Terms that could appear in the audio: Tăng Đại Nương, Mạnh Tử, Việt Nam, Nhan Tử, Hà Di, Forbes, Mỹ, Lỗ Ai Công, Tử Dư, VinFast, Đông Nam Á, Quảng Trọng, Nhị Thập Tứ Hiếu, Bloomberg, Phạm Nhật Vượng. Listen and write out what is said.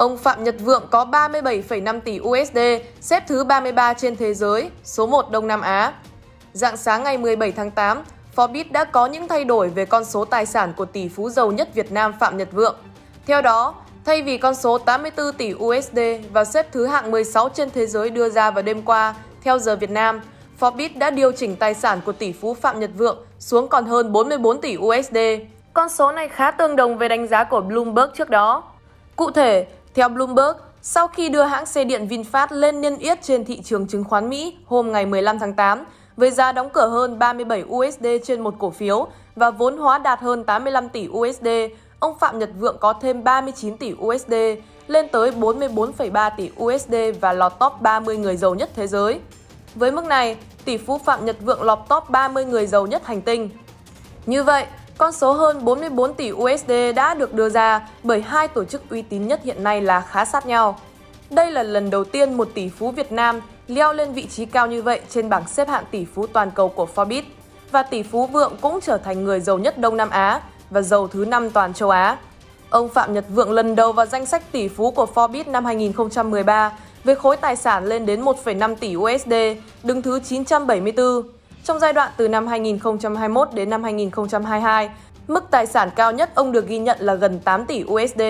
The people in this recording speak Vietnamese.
Ông Phạm Nhật Vượng có 37,5 tỷ USD, xếp thứ 33 trên thế giới, số 1 Đông Nam Á. Rạng sáng ngày 17 tháng 8, Forbes đã có những thay đổi về con số tài sản của tỷ phú giàu nhất Việt Nam Phạm Nhật Vượng. Theo đó, thay vì con số 84 tỷ USD và xếp thứ hạng 16 trên thế giới đưa ra vào đêm qua, theo giờ Việt Nam, Forbes đã điều chỉnh tài sản của tỷ phú Phạm Nhật Vượng xuống còn hơn 44 tỷ USD. Con số này khá tương đồng với đánh giá của Bloomberg trước đó. Cụ thể, theo Bloomberg, sau khi đưa hãng xe điện VinFast lên niêm yết trên thị trường chứng khoán Mỹ hôm ngày 15 tháng 8, với giá đóng cửa hơn 37 USD trên một cổ phiếu và vốn hóa đạt hơn 85 tỷ USD, ông Phạm Nhật Vượng có thêm 39 tỷ USD, lên tới 44,3 tỷ USD và lọt top 30 người giàu nhất thế giới. Với mức này, tỷ phú Phạm Nhật Vượng lọt top 30 người giàu nhất hành tinh. Như vậy, con số hơn 44 tỷ USD đã được đưa ra bởi hai tổ chức uy tín nhất hiện nay là khá sát nhau. Đây là lần đầu tiên một tỷ phú Việt Nam leo lên vị trí cao như vậy trên bảng xếp hạng tỷ phú toàn cầu của Forbes, và tỷ phú Vượng cũng trở thành người giàu nhất Đông Nam Á và giàu thứ 5 toàn châu Á. Ông Phạm Nhật Vượng lần đầu vào danh sách tỷ phú của Forbes năm 2013 với khối tài sản lên đến 1,5 tỷ USD, đứng thứ 974. Trong giai đoạn từ năm 2021 đến năm 2022, mức tài sản cao nhất ông được ghi nhận là gần 8 tỷ USD.